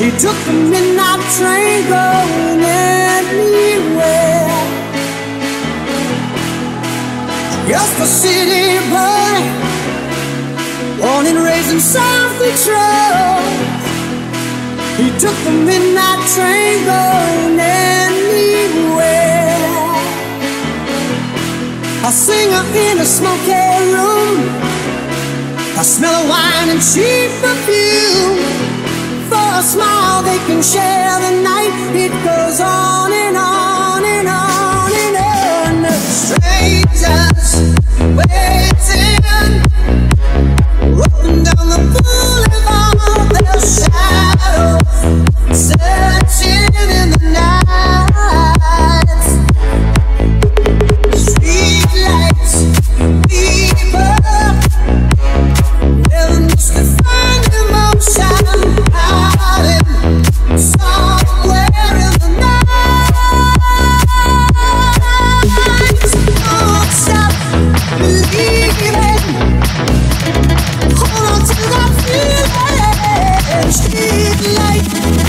She took the midnight train going anywhere, just a city boy, born and raised in South Detroit. He took the midnight train going anywhere. I sing her in a smoky room, I smell of wine and cheap perfume. For a smile they can share the night. It goes on and on and on and on. Strangers waiting, walking down the boulevard, their shadows searching in the night. Street lights, people to find emotion hiding somewhere in the night. Don't stop believing, hold on to that feeling. Streetlight.